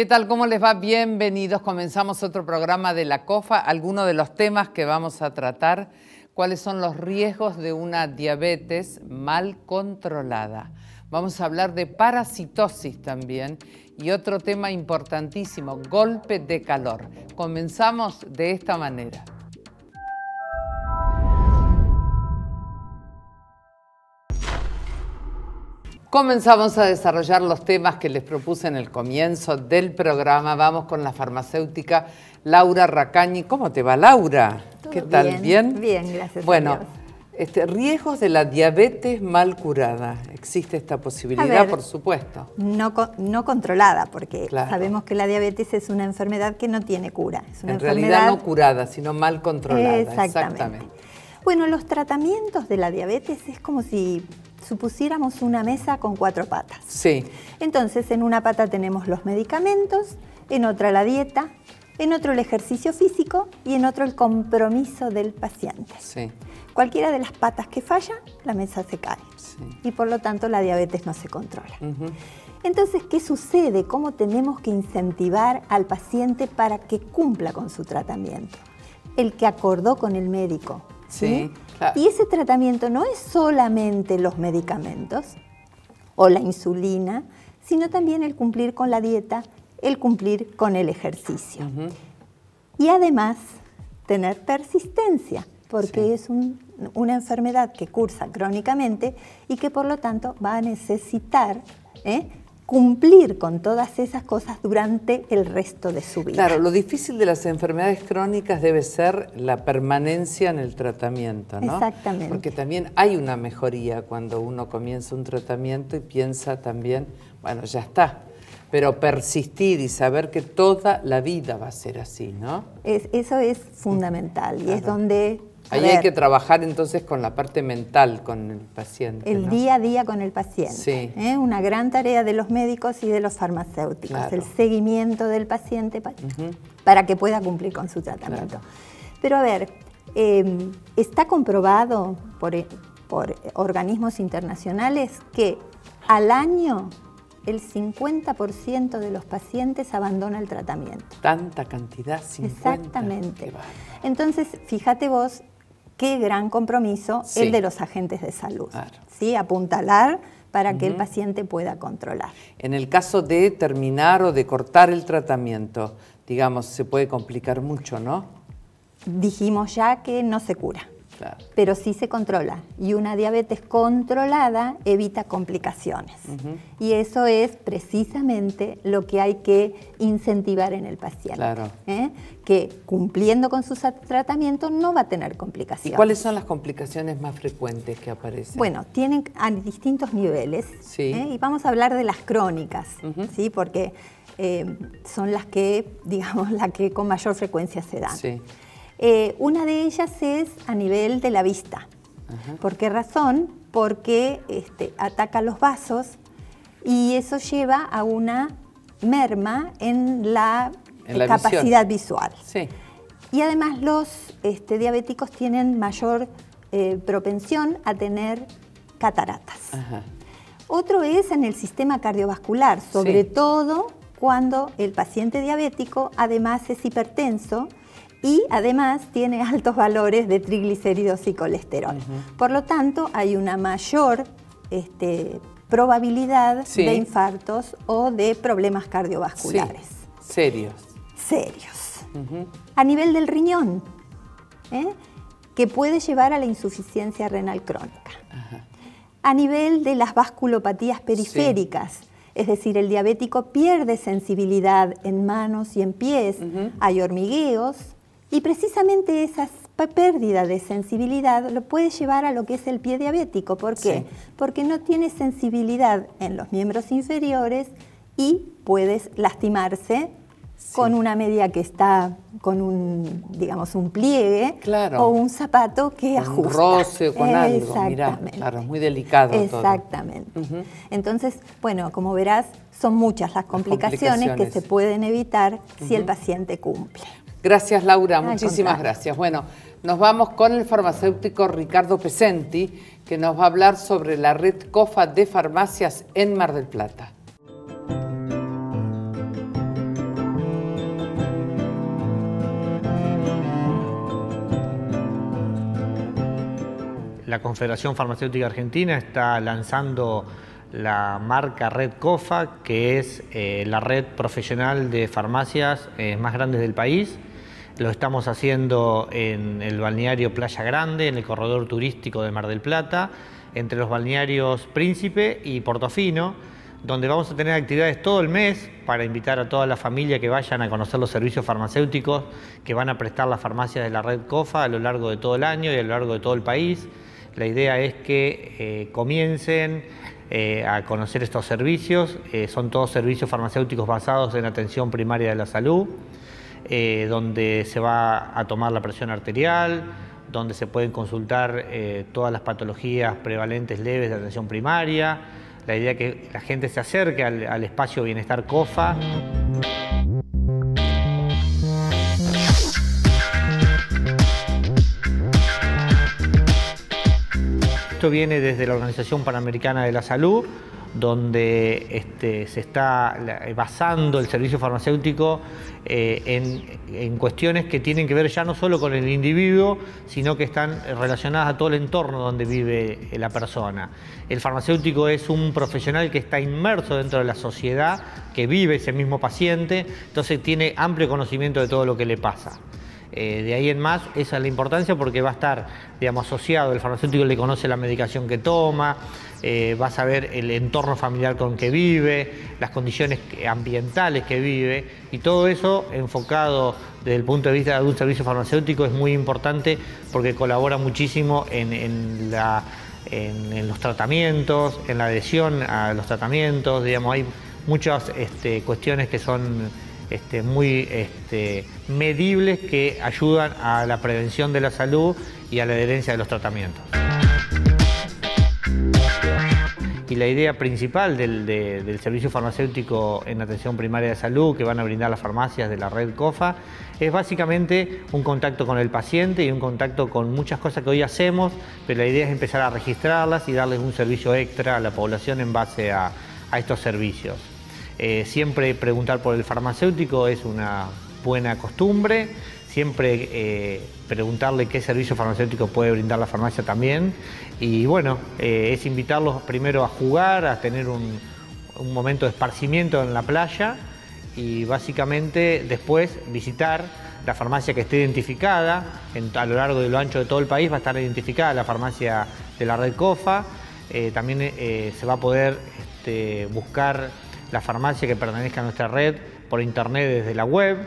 ¿Qué tal? ¿Cómo les va? Bienvenidos. Comenzamos otro programa de la COFA. Algunos de los temas que vamos a tratar, ¿cuáles son los riesgos de una diabetes mal controlada? Vamos a hablar de parasitosis también y otro tema importantísimo, golpe de calor. Comenzamos de esta manera. Comenzamos a desarrollar los temas que les propuse en el comienzo del programa. Vamos con la farmacéutica Laura Racañi. ¿Cómo te va, Laura? ¿Qué tal? ¿Bien? Bien, gracias. Bueno, a Dios. Riesgos de la diabetes mal curada. ¿Existe esta posibilidad? Por supuesto. No controlada, porque sabemos que la diabetes es una enfermedad que no tiene cura. Es una enfermedad no curada, sino mal controlada. Exactamente. Bueno, los tratamientos de la diabetes es como si supusiéramos una mesa con cuatro patas. Sí. Entonces, en una pata tenemos los medicamentos, en otra la dieta, en otro el ejercicio físico y en otro el compromiso del paciente. Sí. Cualquiera de las patas que falla, la mesa se cae. Sí. Y por lo tanto, la diabetes no se controla. Entonces, ¿qué sucede? ¿Cómo tenemos que incentivar al paciente para que cumpla con su tratamiento? El que acordó con el médico. Sí, claro. Y ese tratamiento no es solamente los medicamentos o la insulina, sino también el cumplir con la dieta, el cumplir con el ejercicio. Y además tener persistencia, porque sí, es una enfermedad que cursa crónicamente y que por lo tanto va a necesitar cumplir con todas esas cosas durante el resto de su vida. Claro, lo difícil de las enfermedades crónicas debe ser la permanencia en el tratamiento, ¿no? Exactamente. Porque también hay una mejoría cuando uno comienza un tratamiento y piensa también, bueno, ya está. Pero persistir y saber que toda la vida va a ser así, ¿no? Eso es fundamental y es donde... Ahí hay que trabajar entonces con la parte mental, con el paciente. El día a día con el paciente. Sí. Una gran tarea de los médicos y de los farmacéuticos. Claro. El seguimiento del paciente para que pueda cumplir con su tratamiento. Claro. Pero a ver, está comprobado por organismos internacionales que al año el 50% de los pacientes abandona el tratamiento. ¿Tanta cantidad? 50. Exactamente. Entonces, fíjate vos, qué gran compromiso el de los agentes de salud. Claro. ¿Sí? Apuntalar para que el paciente pueda controlar. En el caso de terminar o de cortar el tratamiento, digamos, se puede complicar mucho, ¿no? Dijimos ya que no se cura, claro, pero sí se controla. Y una diabetes controlada evita complicaciones. Y eso es precisamente lo que hay que incentivar en el paciente. Claro. Que cumpliendo con sus tratamientos no va a tener complicaciones. ¿Y cuáles son las complicaciones más frecuentes que aparecen? Bueno, tienen a distintos niveles. Sí. Y vamos a hablar de las crónicas, ¿sí? Porque son las que, digamos, las que con mayor frecuencia se dan. Sí. Una de ellas es a nivel de la vista. ¿Por qué razón? Porque ataca los vasos y eso lleva a una merma en la, capacidad visual. Sí. Y además los diabéticos tienen mayor propensión a tener cataratas. Otro es en el sistema cardiovascular, sobre todo cuando el paciente diabético además es hipertenso y además tiene altos valores de triglicéridos y colesterol. Por lo tanto, hay una mayor probabilidad de infartos o de problemas cardiovasculares. Sí. Serios. Serios. A nivel del riñón, que puede llevar a la insuficiencia renal crónica. A nivel de las vasculopatías periféricas, es decir, el diabético pierde sensibilidad en manos y en pies, hay hormigueos. Y precisamente esa pérdida de sensibilidad lo puede llevar a lo que es el pie diabético. ¿Por qué? Sí. Porque no tiene sensibilidad en los miembros inferiores y puedes lastimarse con una media que está con un, digamos, un pliegue o un zapato que ajusta. Un roce o con algo, mirá, claro, muy delicado. Exactamente. Todo. Entonces, bueno, como verás, son muchas las complicaciones que se pueden evitar si el paciente cumple. Gracias, Laura. Muchísimas gracias. Bueno, nos vamos con el farmacéutico Ricardo Pesenti, que nos va a hablar sobre la red COFA de farmacias en Mar del Plata. la Confederación Farmacéutica Argentina está lanzando la marca Red COFA, que es la red profesional de farmacias más grandes del país. Lo estamos haciendo en el balneario Playa Grande, en el corredor turístico de Mar del Plata, entre los balnearios Príncipe y Portofino, donde vamos a tener actividades todo el mes para invitar a toda la familia que vayan a conocer los servicios farmacéuticos que van a prestar las farmacias de la red COFA a lo largo de todo el año y a lo largo de todo el país. La idea es que comiencen a conocer estos servicios. Son todos servicios farmacéuticos basados en atención primaria de la salud, donde se va a tomar la presión arterial, donde se pueden consultar todas las patologías prevalentes leves de atención primaria. La idea es que la gente se acerque al espacio Bienestar COFA. Esto viene desde la Organización Panamericana de la Salud, donde se está basando el servicio farmacéutico en cuestiones que tienen que ver ya no solo con el individuo, sino que están relacionadas a todo el entorno donde vive la persona. El farmacéutico es un profesional que está inmerso dentro de la sociedad, que vive ese mismo paciente, entonces tiene amplio conocimiento de todo lo que le pasa. De ahí en más, esa es la importancia, porque va a estar, digamos, asociado, el farmacéutico le conoce la medicación que toma, va a saber el entorno familiar con que vive, las condiciones ambientales que vive, y todo eso enfocado desde el punto de vista de un servicio farmacéutico es muy importante porque colabora muchísimo en los tratamientos, en la adhesión a los tratamientos. Digamos, hay muchas cuestiones que son muy medibles, que ayudan a la prevención de la salud y a la adherencia de los tratamientos. Y la idea principal del servicio farmacéutico en atención primaria de salud que van a brindar las farmacias de la red COFA es básicamente un contacto con el paciente y un contacto con muchas cosas que hoy hacemos, pero la idea es empezar a registrarlas y darles un servicio extra a la población en base a estos servicios. Siempre preguntar por el farmacéutico es una buena costumbre, siempre preguntarle qué servicio farmacéutico puede brindar la farmacia también, y bueno, es invitarlos primero a jugar, a tener un momento de esparcimiento en la playa, y básicamente después visitar la farmacia que esté identificada. A lo largo de lo ancho de todo el país va a estar identificada la farmacia de la red COFA. También se va a poder buscar la farmacia que pertenezca a nuestra red por internet desde la web.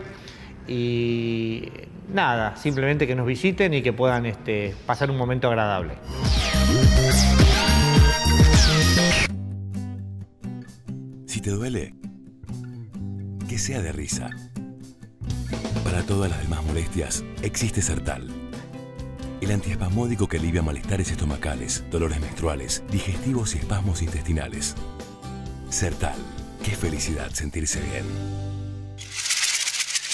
Y nada, simplemente que nos visiten y que puedan pasar un momento agradable. Si te duele, que sea de risa. Para todas las demás molestias existe Sertal, el antiespasmódico que alivia malestares estomacales, dolores menstruales, digestivos y espasmos intestinales. Sertal. Qué felicidad sentirse bien.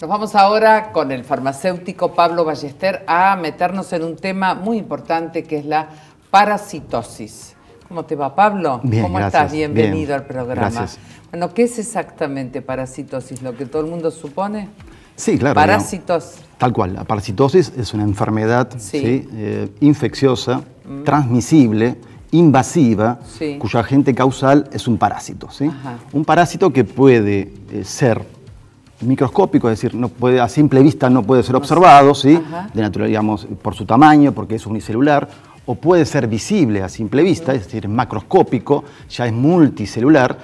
Nos vamos ahora con el farmacéutico Pablo Ballester a meternos en un tema muy importante, que es la parasitosis. ¿Cómo te va, Pablo? Bien, ¿cómo estás? Bienvenido al programa. Gracias. Bueno, ¿qué es exactamente parasitosis? ¿Lo que todo el mundo supone? Sí, claro. Parasitosis. No, tal cual. La parasitosis es una enfermedad infecciosa, transmisible, invasiva, cuyo agente causal es un parásito. Un parásito que puede ser microscópico, es decir, no puede, a simple vista no puede ser observado, de naturaleza, digamos, por su tamaño, porque es unicelular, o puede ser visible a simple vista, es decir, macroscópico, ya es multicelular,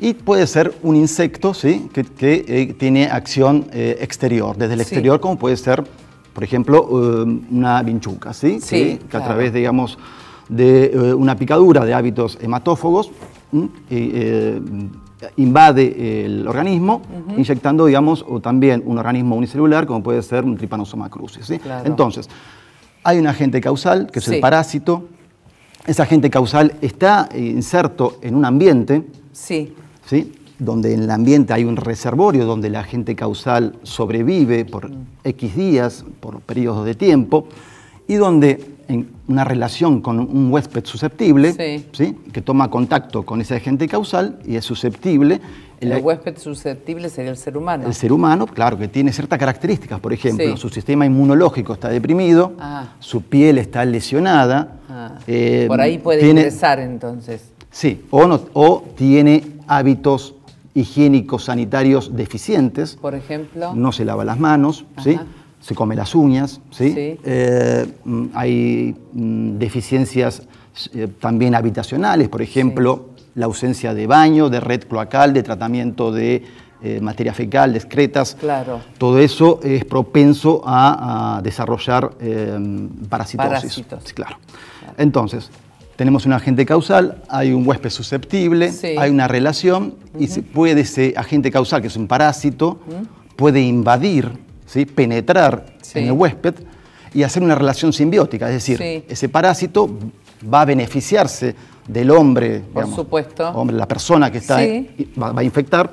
y puede ser un insecto que tiene acción exterior, desde el exterior, como puede ser, por ejemplo, una vinchuca, que a través, digamos, de una picadura de hábitos hematófagos, invade el organismo, inyectando, digamos, o también un organismo unicelular, como puede ser un tripanosoma crucis. Claro. Entonces, hay un agente causal, que es el parásito. Ese agente causal está inserto en un ambiente, donde en el ambiente hay un reservorio donde el agente causal sobrevive por X días, por periodos de tiempo, y donde en una relación con un huésped susceptible, que toma contacto con ese agente causal y es susceptible. El huésped susceptible sería el ser humano. El ser humano, claro, que tiene ciertas características. Por ejemplo, su sistema inmunológico está deprimido, su piel está lesionada, Por ahí puede ingresar entonces. Sí, o tiene hábitos higiénicos sanitarios deficientes. Por ejemplo. No se lava las manos, ¿sí? Se come las uñas, ¿sí? Sí. Hay deficiencias también habitacionales, por ejemplo, sí, la ausencia de baño, de red cloacal, de tratamiento de materia fecal, de excretas. Claro. Todo eso es propenso a desarrollar parasitosis. Parasitos. Claro. Claro. Entonces, tenemos un agente causal, hay un huésped susceptible, sí, hay una relación, uh-huh, y puede ese agente causal, que es un parásito, uh-huh, puede invadir, ¿sí?, penetrar, sí, en el huésped y hacer una relación simbiótica. Es decir, sí, ese parásito va a beneficiarse del hombre, por digamos, supuesto, hombre, la persona que está, sí, va a infectar,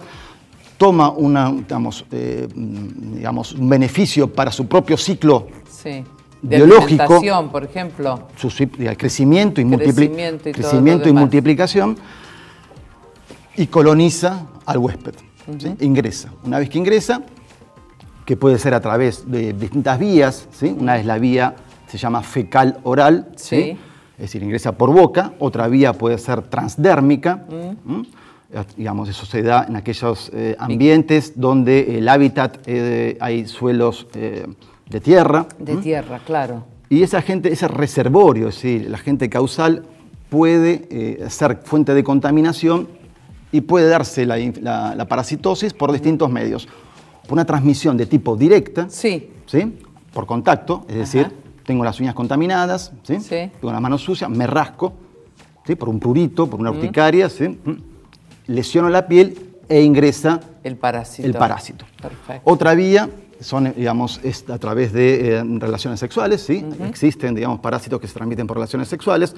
toma una, digamos, un beneficio para su propio ciclo, sí, de biológico, alimentación, por ejemplo, su crecimiento y, multiplicación, y coloniza al huésped, uh-huh, ¿sí? Ingresa. Una vez que ingresa, que puede ser a través de distintas vías, ¿sí? Una es la vía, se llama fecal oral, ¿sí? Sí. Es decir, ingresa por boca, otra vía puede ser transdérmica, mm, digamos, eso se da en aquellos ambientes donde el hábitat hay suelos de tierra. De tierra, claro. Y esa gente, ese reservorio, es decir, la gente causal puede ser fuente de contaminación y puede darse la parasitosis por distintos medios. Por una transmisión de tipo directa, sí, ¿sí?, por contacto, es decir, tengo las uñas contaminadas, ¿sí? Sí, tengo las manos sucias, me rasco, ¿sí?, por un prurito, por una urticaria, ¿sí?, lesiono la piel e ingresa el parásito. El parásito. Perfecto. Otra vía son, digamos, es a través de relaciones sexuales, ¿sí? Existen, digamos, parásitos que se transmiten por relaciones sexuales.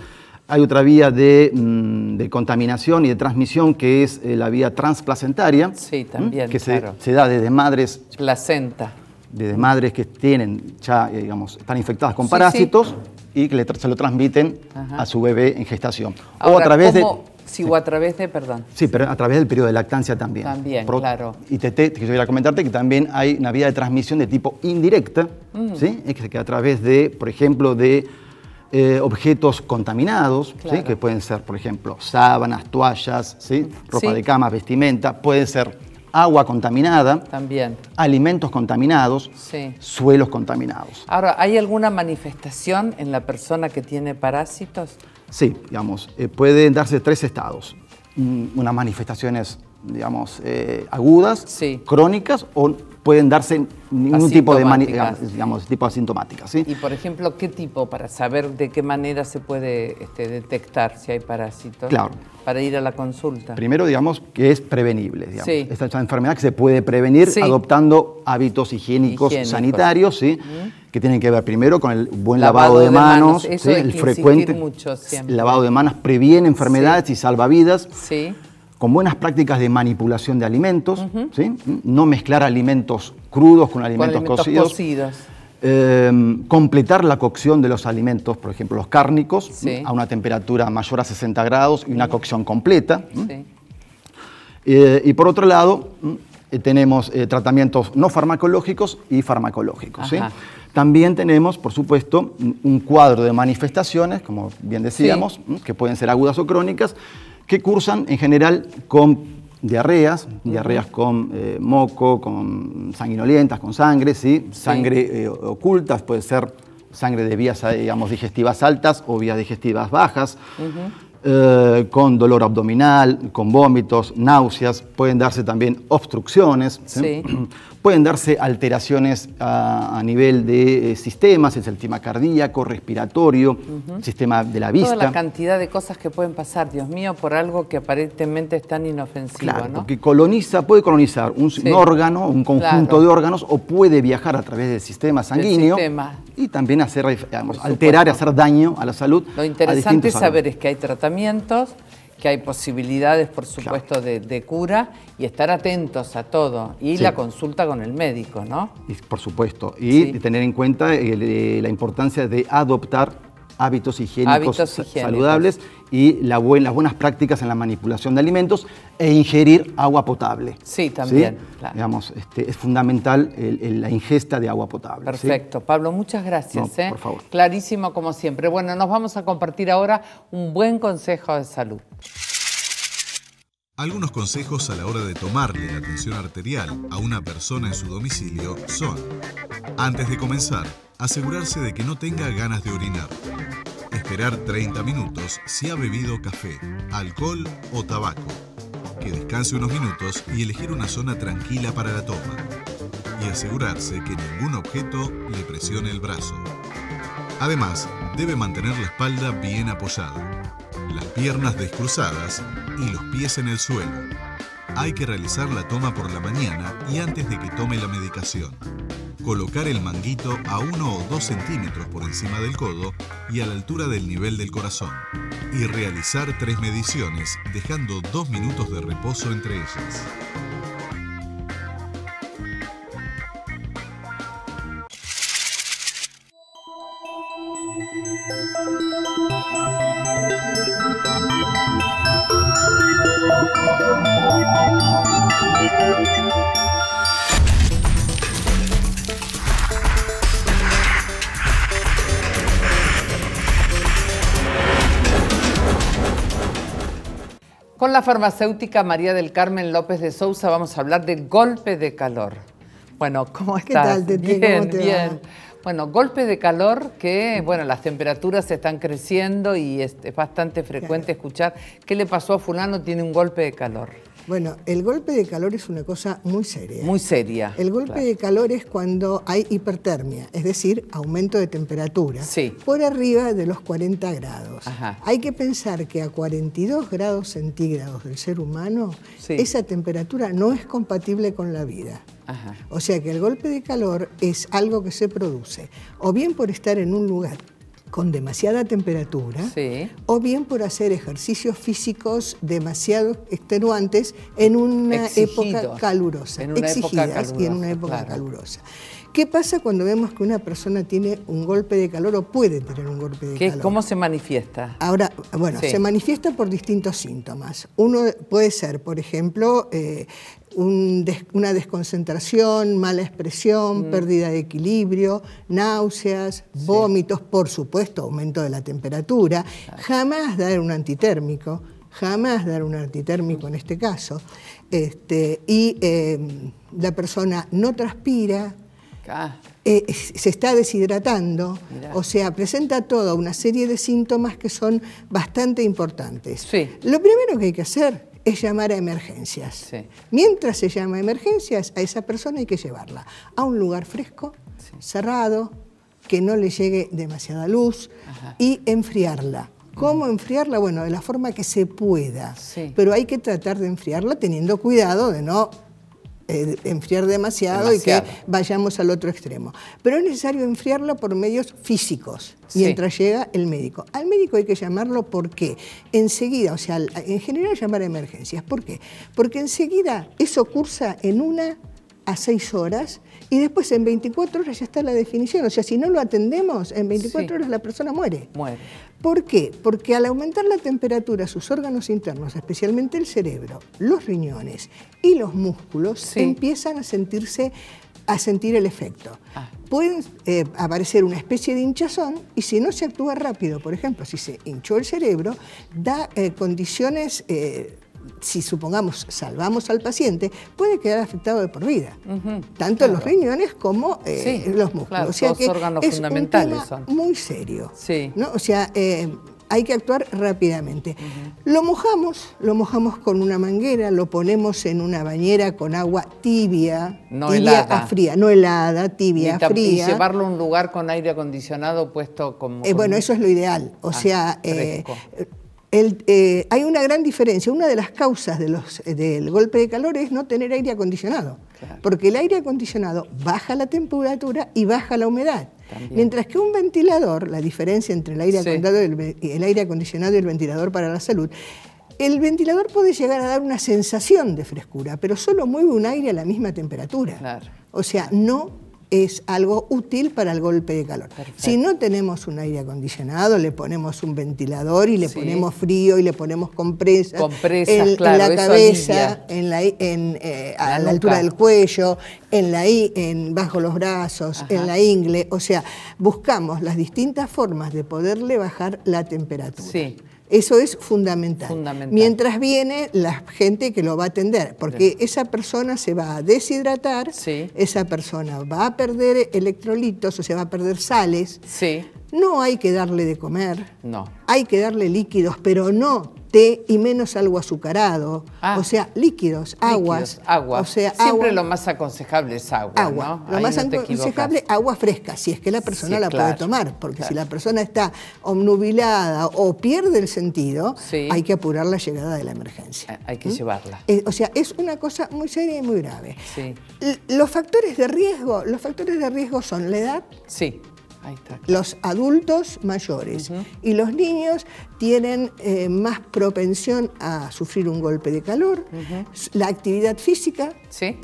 Hay otra vía de contaminación y de transmisión que es la vía transplacentaria. Sí, también, que claro, se da desde madres. Placenta. Desde madres que tienen ya, digamos, están infectadas con parásitos, sí, sí, y que se lo transmiten, ajá, a su bebé en gestación. Ahora, o a través de... Sí, o a través de, perdón. Sí, pero a través del periodo de lactancia también. También, claro. Y que yo quería comentarte que también hay una vía de transmisión de tipo indirecta, ¿sí?, que a través de, por ejemplo, de objetos contaminados, claro, ¿sí?, que pueden ser, por ejemplo, sábanas, toallas, ¿sí?, ropa, sí, de cama, vestimenta, pueden ser agua contaminada, también, alimentos contaminados, sí, suelos contaminados. Ahora, ¿hay alguna manifestación en la persona que tiene parásitos? Sí, digamos, pueden darse tres estados. Unas manifestaciones, digamos, agudas, sí, crónicas, o pueden darse ningún tipo de, digamos, sí, tipo asintomática, ¿sí? Y, por ejemplo, ¿qué tipo? Para saber de qué manera se puede detectar si hay parásitos. Claro. Para ir a la consulta. Primero, digamos, que es prevenible, digamos. Sí. Esta es una enfermedad que se puede prevenir, sí, adoptando hábitos higiénicos, sanitarios, ¿sí? Que tienen que ver primero con el buen lavado de manos, ¿sí?, el frecuente lavado de manos previene enfermedades, sí, y salva vidas, sí, con buenas prácticas de manipulación de alimentos, ¿sí?, no mezclar alimentos crudos con alimentos cocidos. Completar la cocción de los alimentos, por ejemplo, los cárnicos, sí, a una temperatura mayor a 60 grados y una cocción completa. Sí. Y por otro lado, tenemos tratamientos no farmacológicos y farmacológicos, ¿sí? También tenemos, por supuesto, un cuadro de manifestaciones, como bien decíamos, sí, que pueden ser agudas o crónicas, que cursan en general con diarreas, con moco, con sanguinolientas, con sangre, ¿sí? Sangre ocultas, puede ser sangre de vías, digamos, digestivas altas o vías digestivas bajas, con dolor abdominal, con vómitos, náuseas, pueden darse también obstrucciones, ¿sí? Sí. Pueden darse alteraciones a nivel de sistemas, el sistema cardíaco, respiratorio, sistema de la vista. Toda la cantidad de cosas que pueden pasar, Dios mío, por algo que aparentemente es tan inofensivo, claro, ¿no? Que puede colonizar un órgano, un conjunto, claro, de órganos, o puede viajar a través del sistema sanguíneo y también hacer, digamos, alterar, hacer daño a la salud. Lo interesante saber es que hay tratamientos, que hay posibilidades, por supuesto, claro, de cura, y estar atentos a todo, y sí, la consulta con el médico, ¿no? Y, por supuesto, y sí, tener en cuenta la importancia de adoptar hábitos higiénicos saludables y las buenas prácticas en la manipulación de alimentos e ingerir agua potable. Sí, también. ¿Sí? Claro. Digamos, es fundamental la ingesta de agua potable. Perfecto. ¿Sí? Pablo, muchas gracias. No, por favor. Clarísimo como siempre. Bueno, nos vamos a compartir ahora un buen consejo de salud. Algunos consejos a la hora de tomarle la tensión arterial a una persona en su domicilio son: antes de comenzar, asegurarse de que no tenga ganas de orinar. Esperar 30 minutos si ha bebido café, alcohol o tabaco. Que descanse unos minutos y elegir una zona tranquila para la toma. Y asegurarse que ningún objeto le presione el brazo. Además, debe mantener la espalda bien apoyada, las piernas descruzadas y los pies en el suelo. Hay que realizar la toma por la mañana y antes de que tome la medicación. Colocar el manguito a 1 o 2 centímetros por encima del codo y a la altura del nivel del corazón. Y realizar 3 mediciones, dejando 2 minutos de reposo entre ellas. Con la farmacéutica María del Carmen López de Sousa vamos a hablar del golpe de calor. Bueno, ¿cómo estás? ¿Qué tal, Tete? Bien, bien. Bueno, golpe de calor que, bueno, las temperaturas están creciendo y es bastante frecuente escuchar qué le pasó a fulano, tiene un golpe de calor. Bueno, el golpe de calor es una cosa muy seria. Muy seria. El golpe de calor es cuando hay hipertermia, es decir, aumento de temperatura por arriba de los 40 grados. Ajá. Hay que pensar que a 42 grados centígrados del ser humano, esa temperatura no es compatible con la vida. Ajá. O sea que el golpe de calor es algo que se produce o bien por estar en un lugar con demasiada temperatura o bien por hacer ejercicios físicos demasiado extenuantes en una época calurosa. En una época calurosa. Y en una época calurosa. ¿Qué pasa cuando vemos que una persona tiene un golpe de calor o puede tener un golpe de calor? ¿Cómo se manifiesta? Ahora, bueno, se manifiesta por distintos síntomas. Uno puede ser, por ejemplo, una desconcentración, mala expresión, pérdida de equilibrio, náuseas, vómitos, por supuesto, aumento de la temperatura. Claro. Jamás dar un antitérmico, en este caso. La persona no transpira, se está deshidratando, o sea, presenta toda una serie de síntomas que son bastante importantes. Sí. Lo primero que hay que hacer es llamar a emergencias. Sí. Mientras se llama a emergencias, a esa persona hay que llevarla a un lugar fresco, cerrado, que no le llegue demasiada luz y enfriarla. ¿Cómo enfriarla? Bueno, de la forma que se pueda, pero hay que tratar de enfriarla teniendo cuidado de no enfriar demasiado y que vayamos al otro extremo. Pero es necesario enfriarla por medios físicos mientras llega el médico. Al médico hay que llamarlo porque enseguida, o sea, en general llamar a emergencias. ¿Por qué? Porque enseguida eso cursa en 1 a 6 horas y después en 24 horas ya está la definición. O sea, si no lo atendemos, en 24 horas la persona muere. ¿Por qué? Porque al aumentar la temperatura, sus órganos internos, especialmente el cerebro, los riñones y los músculos, empiezan a sentir el efecto. Pueden aparecer una especie de hinchazón y si no se actúa rápido, por ejemplo, si se hinchó el cerebro, da condiciones... si supongamos salvamos al paciente, puede quedar afectado de por vida. Tanto los riñones como los músculos. Claro, o sea que órganos es fundamentales un tema muy serio. ¿No? O sea, hay que actuar rápidamente. Lo mojamos con una manguera, lo ponemos en una bañera con agua tibia, no helada, tibia, fría. Y llevarlo a un lugar con aire acondicionado puesto como... bueno, eso es lo ideal. O sea... hay una gran diferencia. Una de las causas del golpe de calor es no tener aire acondicionado. Porque el aire acondicionado baja la temperatura y baja la humedad. Mientras que un ventilador, la diferencia entre el aire acondicionado y el ventilador para la salud, el ventilador puede llegar a dar una sensación de frescura, pero solo mueve un aire a la misma temperatura. O sea, no es algo útil para el golpe de calor. Perfecto. Si no tenemos un aire acondicionado, le ponemos un ventilador y le ponemos frío y le ponemos compresas, en la cabeza, a la altura del cuello, bajo los brazos, en la ingle. O sea, buscamos las distintas formas de poderle bajar la temperatura. Sí. Eso es fundamental. Mientras viene la gente que lo va a atender, porque esa persona se va a deshidratar, esa persona va a perder electrolitos, o sea, va a perder sales. No hay que darle de comer, hay que darle líquidos, pero no té y menos algo azucarado, o sea, líquidos, aguas. O sea, siempre lo más aconsejable es agua, ¿no? Lo más aconsejable, agua fresca, si es que la persona la puede tomar, porque si la persona está obnubilada o pierde el sentido, hay que apurar la llegada de la emergencia. Hay que llevarla. O sea, es una cosa muy seria y muy grave. Los factores de riesgo, son la edad, los adultos mayores y los niños tienen más propensión a sufrir un golpe de calor, la actividad física,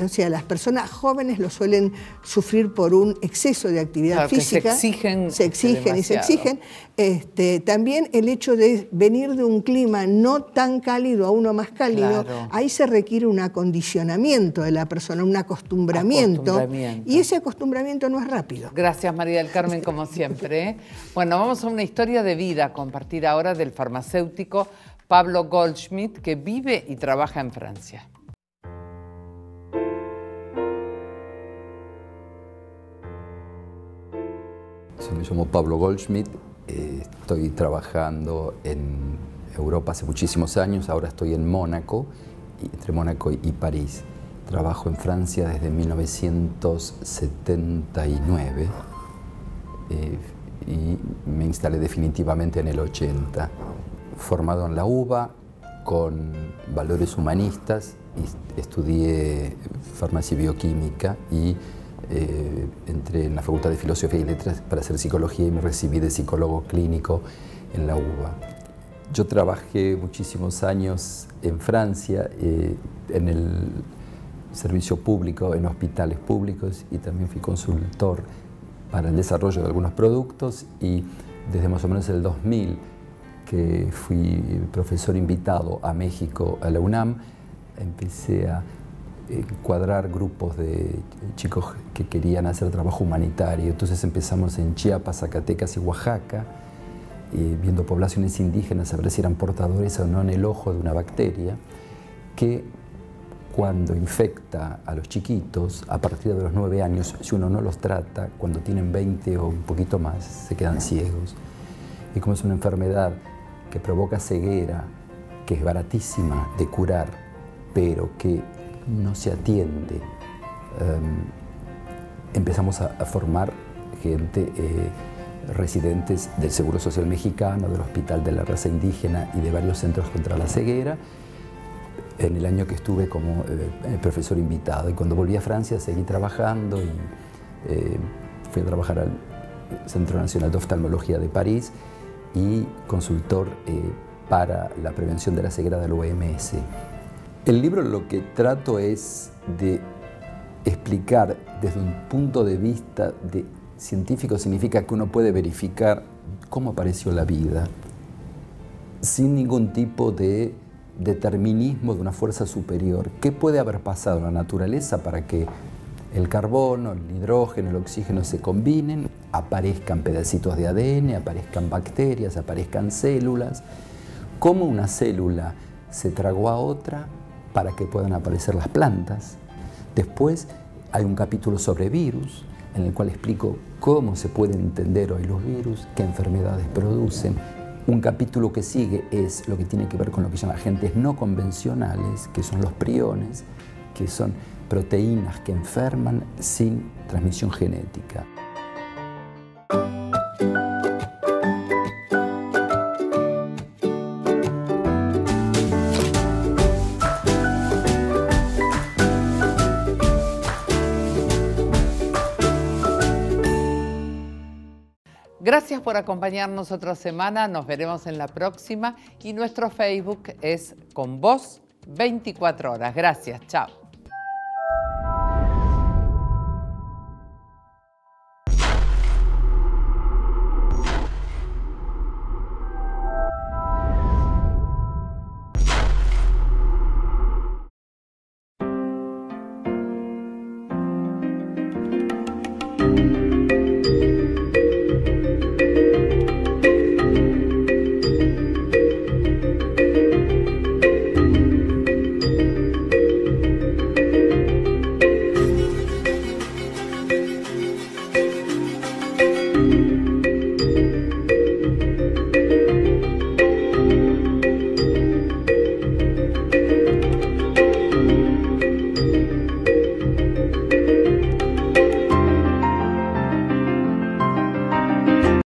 o sea, las personas jóvenes lo suelen sufrir por un exceso de actividad física. Se exigen demasiado. También el hecho de venir de un clima no tan cálido a uno más cálido, ahí se requiere un acondicionamiento de la persona, un acostumbramiento. Y ese acostumbramiento no es rápido. Gracias, María del Carmen, como siempre. Bueno, vamos a una historia de vida a compartir ahora del farmacéutico Pablo Goldschmidt, que vive y trabaja en Francia. Yo me llamo Pablo Goldschmidt, estoy trabajando en Europa hace muchísimos años, ahora estoy en Mónaco, entre Mónaco y París. Trabajo en Francia desde 1979. Y me instalé definitivamente en el 80. Formado en la UBA, con valores humanistas, estudié farmacia y bioquímica y entré en la Facultad de Filosofía y Letras para hacer psicología y me recibí de psicólogo clínico en la UBA. Yo trabajé muchísimos años en Francia, en el servicio público, en hospitales públicos y también fui consultor para el desarrollo de algunos productos y desde más o menos el 2000 que fui profesor invitado a México, a la UNAM, empecé a encuadrar grupos de chicos que querían hacer trabajo humanitario. Entonces empezamos en Chiapas, Zacatecas y Oaxaca, viendo poblaciones indígenas a ver si eran portadores o no en el ojo de una bacteria que cuando infecta a los chiquitos, a partir de los 9 años, si uno no los trata, cuando tienen 20 o un poquito más, se quedan ciegos. Y como es una enfermedad que provoca ceguera, que es baratísima de curar, pero que no se atiende, empezamos a formar gente, residentes del Seguro Social Mexicano, del Hospital de la Raza Indígena y de varios centros contra la ceguera, en el año que estuve como profesor invitado. Y cuando volví a Francia seguí trabajando y fui a trabajar al Centro Nacional de Oftalmología de París y consultor para la prevención de la ceguera del OMS. El libro lo que trato es de explicar desde un punto de vista de científico, significa que uno puede verificar cómo apareció la vida sin ningún tipo de determinismo de una fuerza superior. ¿Qué puede haber pasado en la naturaleza para que el carbono, el hidrógeno, el oxígeno se combinen, aparezcan pedacitos de ADN, aparezcan bacterias, aparezcan células? ¿Cómo una célula se tragó a otra para que puedan aparecer las plantas? Después hay un capítulo sobre virus, en el cual explico cómo se pueden entender hoy los virus, qué enfermedades producen. Un capítulo que sigue es lo que tiene que ver con lo que llaman agentes no convencionales, que son los priones, que son proteínas que enferman sin transmisión genética. Gracias por acompañarnos otra semana, nos veremos en la próxima y nuestro Facebook es Con Vos 24 Horas. Gracias, chao.